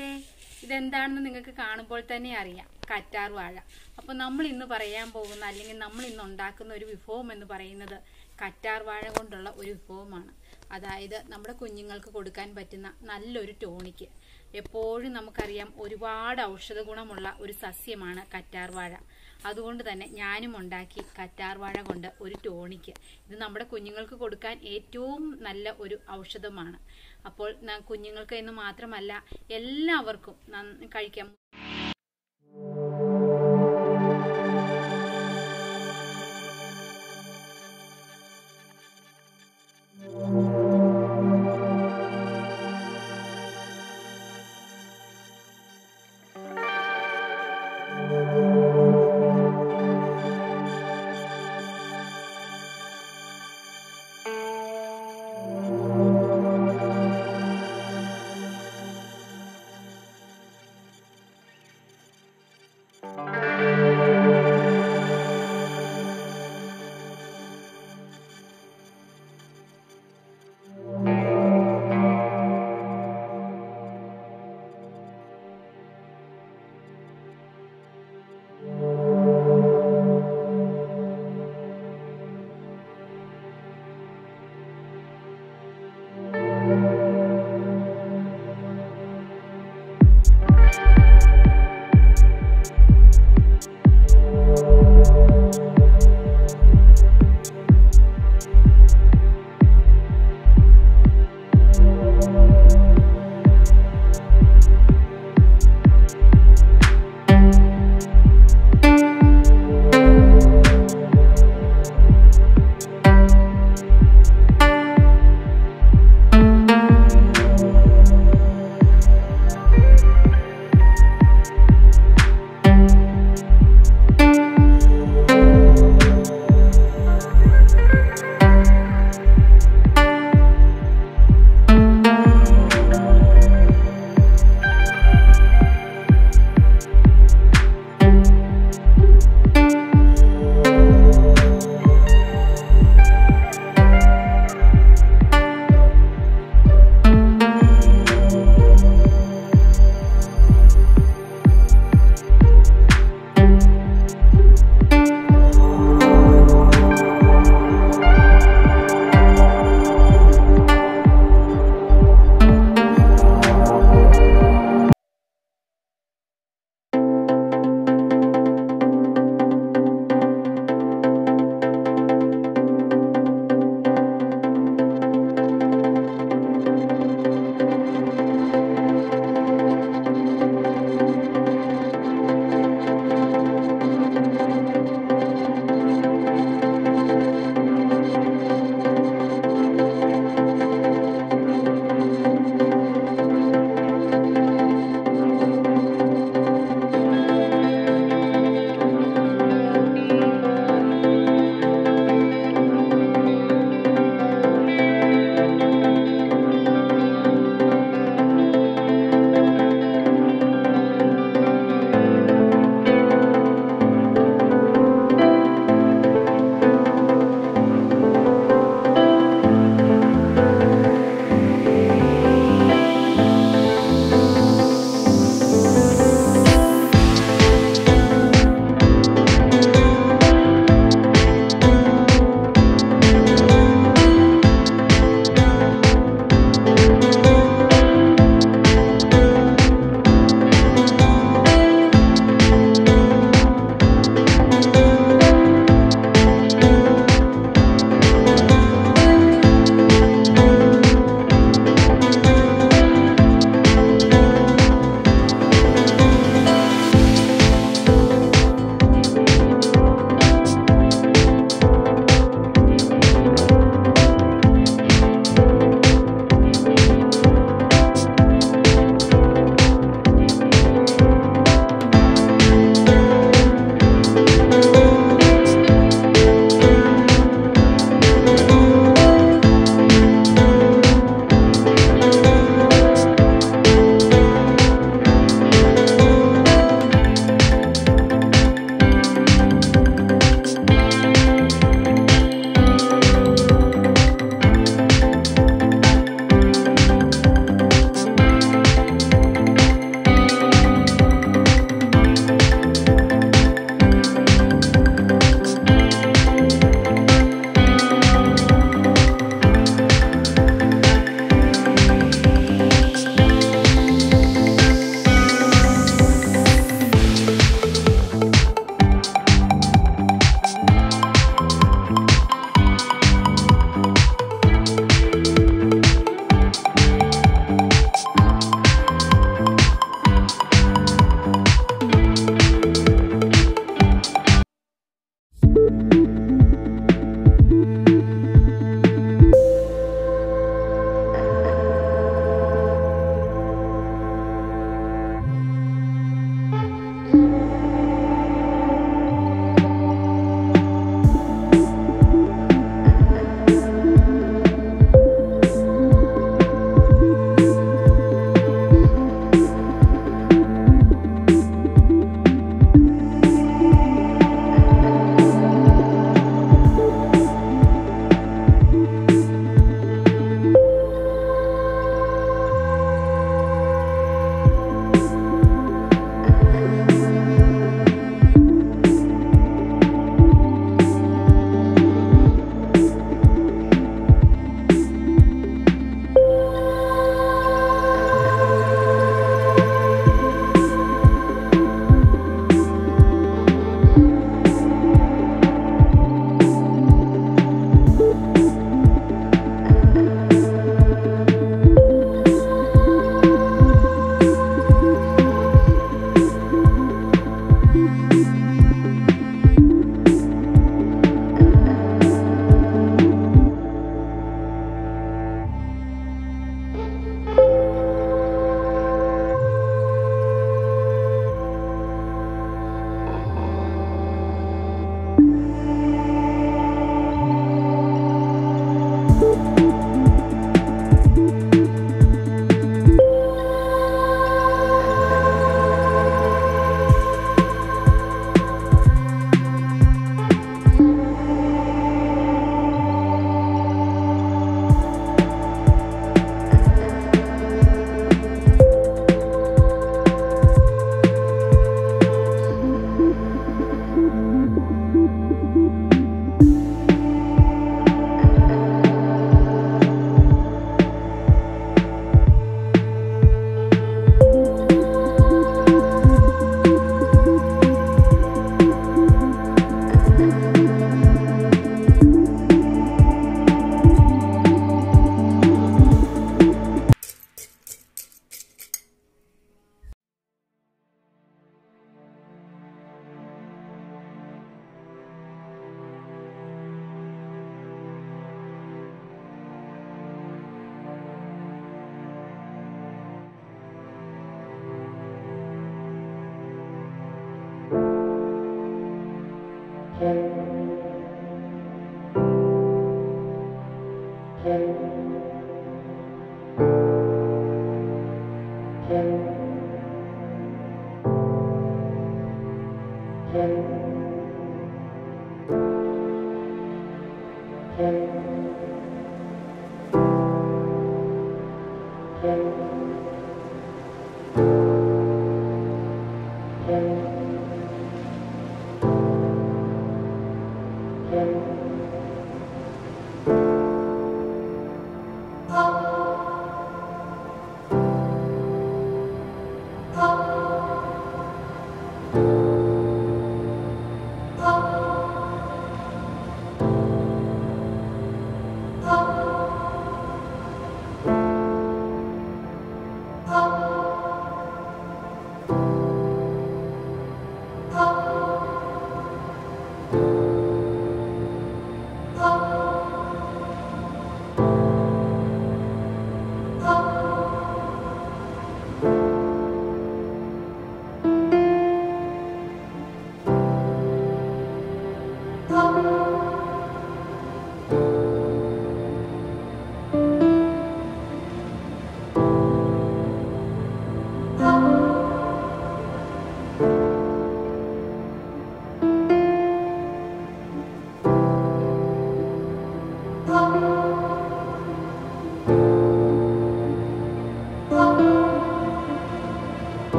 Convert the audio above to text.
കൂട്ടുകാരെ ഇതെന്താണെന്ന് നിങ്ങൾക്ക് കാണുമ്പോൾ തന്നെ അറിയാം കറ്റാർ വാഴ. അപ്പോൾ നമ്മൾ ഇന്ന് പറയാൻ പോകുന്ന അല്ലെങ്കിൽ നമ്മൾ ഇന്ന് ഉണ്ടാക്കുന്ന ഒരു വിഭവം എന്ന് പറയുന്നത് കറ്റാർ വാഴ കൊണ്ടുള്ള ഒരു വിഭവമാണ്. അതായത് നമ്മുടെ കുഞ്ഞുങ്ങൾക്ക് കൊടുക്കാൻ പറ്റുന്ന നല്ലൊരു ടോണിക്ക്. എപ്പോഴും നമുക്കറിയാം ഒരുപാട് ഔഷധ ഗുണമുള്ള ഒരു സസ്യമാണ് കറ്റാർ വാഴ. അതുകൊണ്ട് തന്നെ ഞാനും ഉണ്ടാക്കി കറ്റാർ വാഴ കൊണ്ട് ഒരു ടോണിക്ക്. ഇത് നമ്മുടെ കുഞ്ഞുങ്ങൾക്ക് കൊടുക്കാൻ ഏറ്റവും നല്ല ഒരു ഔഷധമാണ്. അപ്പോൾ കുഞ്ഞുങ്ങൾക്ക് എന്ന് മാത്രമല്ല എല്ലാവർക്കും കഴിക്കാം.